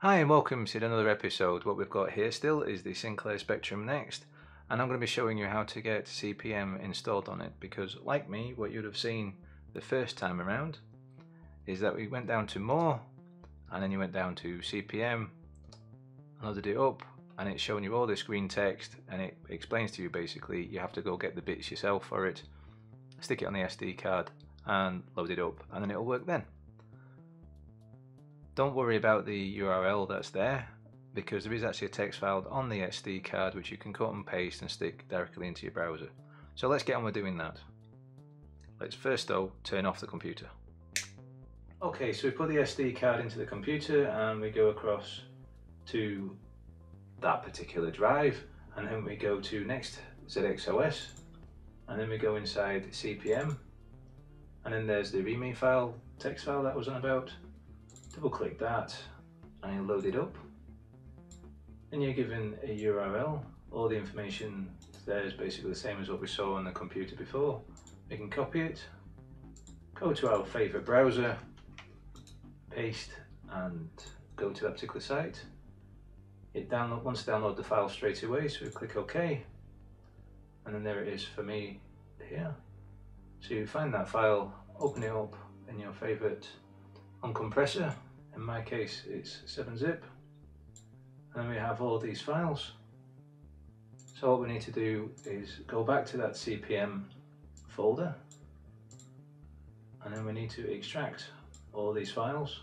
Hi and welcome to another episode. What we've got here still is the Sinclair Spectrum Next, and I'm going to be showing you how to get CP/M installed on it, because like me, what you'd have seen the first time around is that we went down to more and then you went down to CP/M, loaded it up, and it's showing you all this green text and it explains to you basically you have to go get the bits yourself for it, stick it on the SD card and load it up, and then it'll work then. Don't worry about the URL that's there, because there is actually a text file on the SD card which you can cut and paste and stick directly into your browser. So let's get on with doing that. Let's first though turn off the computer. Okay, so we put the SD card into the computer and we go across to that particular drive, and then we go to next ZXOS, and then we go inside CP/M, and then there's the README file, text file that was on about. Double click that and you load it up, and you're given a URL. All the information there is basically the same as what we saw on the computer before. We can copy it, go to our favorite browser, paste and go to that particular site. It wants to download the file straight away, so we click OK, and then there it is for me here. So you find that file, open it up in your favorite uncompressor. In my case it's 7-zip, and then we have all these files. So what we need to do is go back to that CP/M folder, and then we need to extract all these files,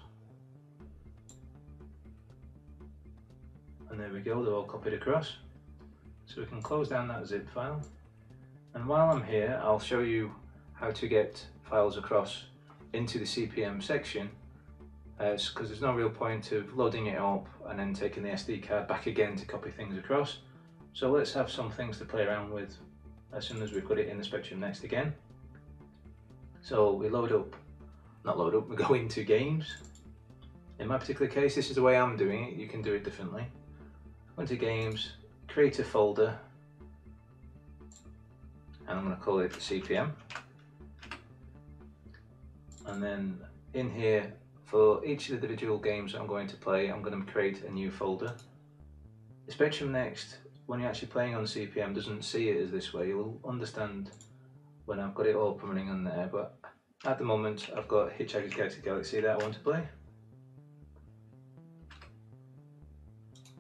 and there we go, they're all copied across. So we can close down that zip file, and while I'm here I'll show you how to get files across into the CP/M section, because there's no real point of loading it up and then taking the SD card back again to copy things across. So let's have some things to play around with as soon as we've got it in the Spectrum Next again. So we we go into games. In my particular case, this is the way I'm doing it, you can do it differently. Go into games, create a folder, and I'm going to call it CP/M. And then in here, for each of the individual games I'm going to play, I'm going to create a new folder. The Spectrum Next, when you're actually playing on CP/M, doesn't see it as this way. You'll understand when I've got it all running on there, but at the moment I've got Hitchhiker's Galaxy that I want to play.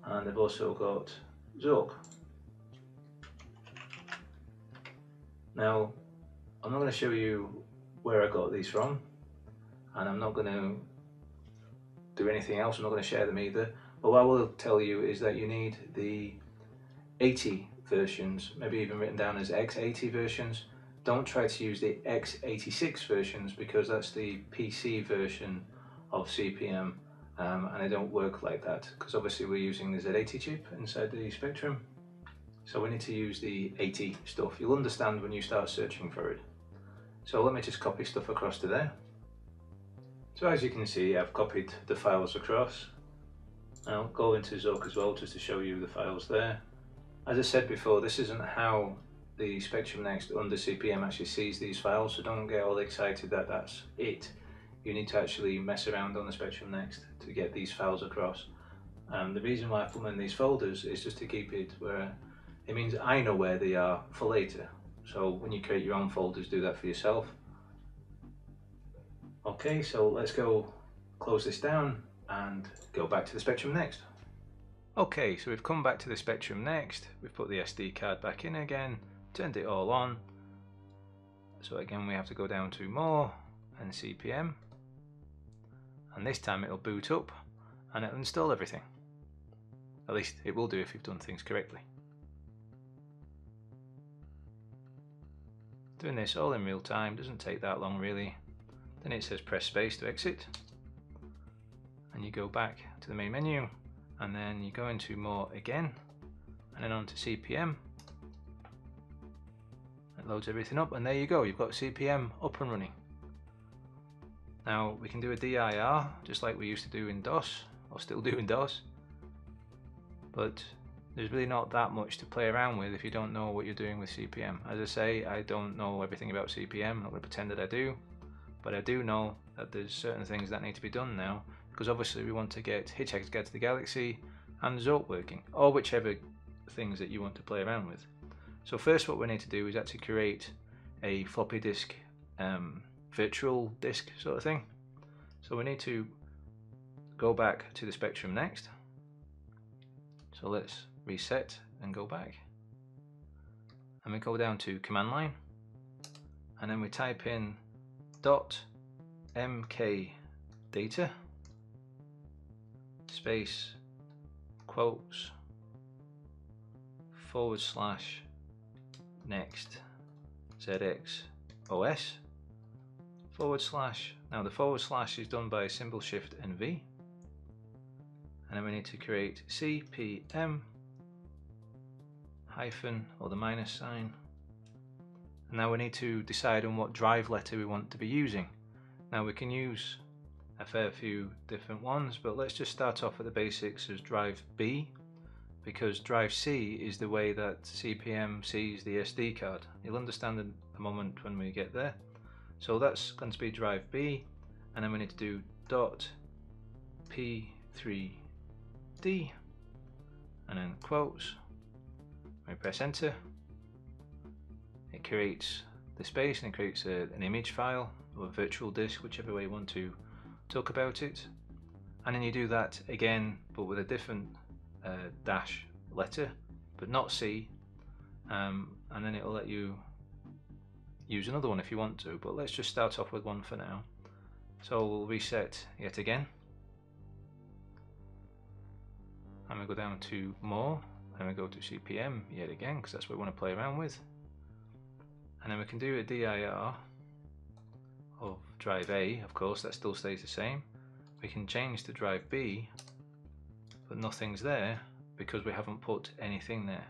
And I've also got Zork. Now, I'm not going to show you where I got these from, and I'm not going to do anything else, I'm not going to share them either, but what I will tell you is that you need the 80 versions, maybe even written down as X80 versions. Don't try to use the X86 versions, because that's the PC version of CP/M, and they don't work like that, because obviously we're using the Z80 chip inside the Spectrum, so we need to use the 80 stuff. You'll understand when you start searching for it. So let me just copy stuff across to there. So as you can see, I've copied the files across. I'll go into Zork as well, just to show you the files there. As I said before, this isn't how the Spectrum Next under CP/M actually sees these files, so don't get all excited that that's it. You need to actually mess around on the Spectrum Next to get these files across. The reason why I put them in these folders is just to keep it where it means I know where they are for later. So when you create your own folders, do that for yourself. Okay, so let's go close this down and go back to the Spectrum Next. Okay, so we've come back to the Spectrum Next, we've put the SD card back in again, turned it all on. So again, we have to go down to more and CP/M, and this time it'll boot up and it'll install everything. At least it will do if you've done things correctly. Doing this all in real time, doesn't take that long really. Then it says press space to exit, and you go back to the main menu, and then you go into more again, and then on to CP/M. It loads everything up, and there you go, you've got CP/M up and running. Now we can do a DIR just like we used to do in DOS, or still do in DOS, but there's really not that much to play around with if you don't know what you're doing with CP/M. As I say, I don't know everything about CP/M, I'm not going to pretend that I do, but I do know that there's certain things that need to be done now, because obviously we want to get Hitchhiker's Guide to the Galaxy and Zork working, or whichever things that you want to play around with. So first what we need to do is actually create a floppy disk, virtual disk sort of thing. So we need to go back to the Spectrum Next. So let's reset and go back. And we go down to command line, and then we type in .mkdata space quotes / next ZXOS /. Now the / is done by symbol shift and V. And then we need to create CP/M hyphen, or the minus sign. And now we need to decide on what drive letter we want to be using. Now we can use a fair few different ones, but let's just start off at the basics as drive B, because drive C is the way that CP/M sees the SD card. You'll understand in a moment when we get there. So that's going to be drive B, and then we need to do .p3d and then quotes. We press enter, it creates the space and it creates an image file or a virtual disk, whichever way you want to talk about it. And then you do that again, but with a different dash letter, but not C, and then it'll let you use another one if you want to, but let's just start off with one for now. So we'll reset yet again, and we go down to more, and we go to CPM yet again, because that's what we want to play around with. And then we can do a dir of drive A, of course, that still stays the same. We can change to drive B, but nothing's there because we haven't put anything there.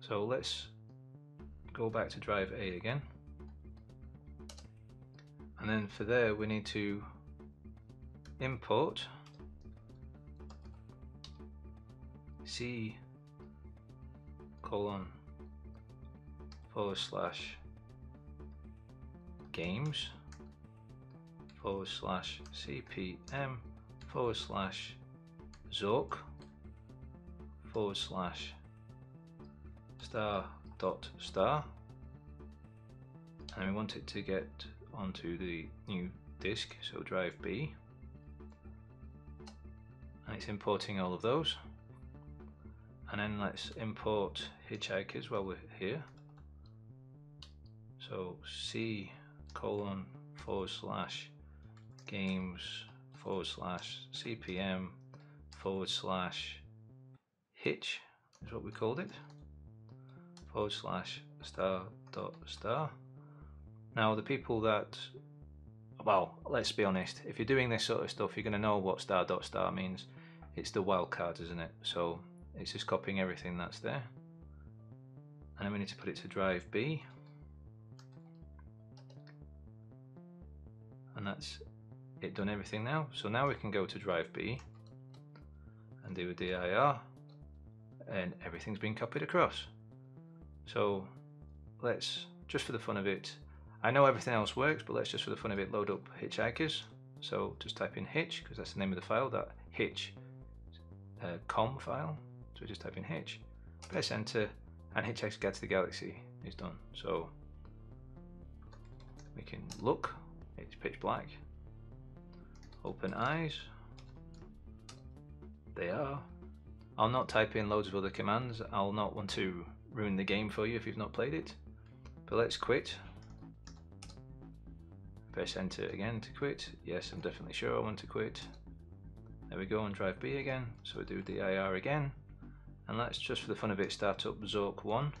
So let's go back to drive A again. And then for there, we need to import C:/ games / CPM / Zork / *.* and we want it to get onto the new disk, so drive B, and it's importing all of those. And then let's import Hitchhikers while we're here. So C:/ games / CPM / hitch is what we called it, / Now the people that, well, let's be honest, if you're doing this sort of stuff, you're going to know what *.* means. It's the wildcard, isn't it? So it's just copying everything that's there. And then we need to put it to drive B, and that's it, done everything now. So now we can go to drive B and do a dir, and everything's been copied across. So let's, just for the fun of it, I know everything else works, but let's just for the fun of it load up Hitchhikers. So just type in hitch, because that's the name of the file, that hitch.com file. So just type in hitch, press enter, and Hitchhiker's Guide to the Galaxy is done. So we can look, it's pitch black, open eyes, they are. I'll not type in loads of other commands, I'll not want to ruin the game for you if you've not played it, but let's quit, press enter again to quit. Yes, I'm definitely sure I want to quit. There we go, on drive B again, so we do dir again, and let's just for the fun of it start up Zork 1,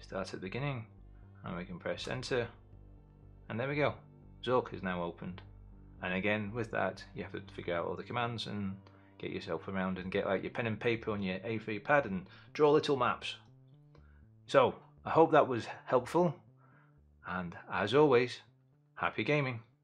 start at the beginning, and we can press enter, and there we go, Zork is now opened. And again with that you have to figure out all the commands and get yourself around and get like your pen and paper on your A3 pad and draw little maps. So I hope that was helpful, and as always, happy gaming.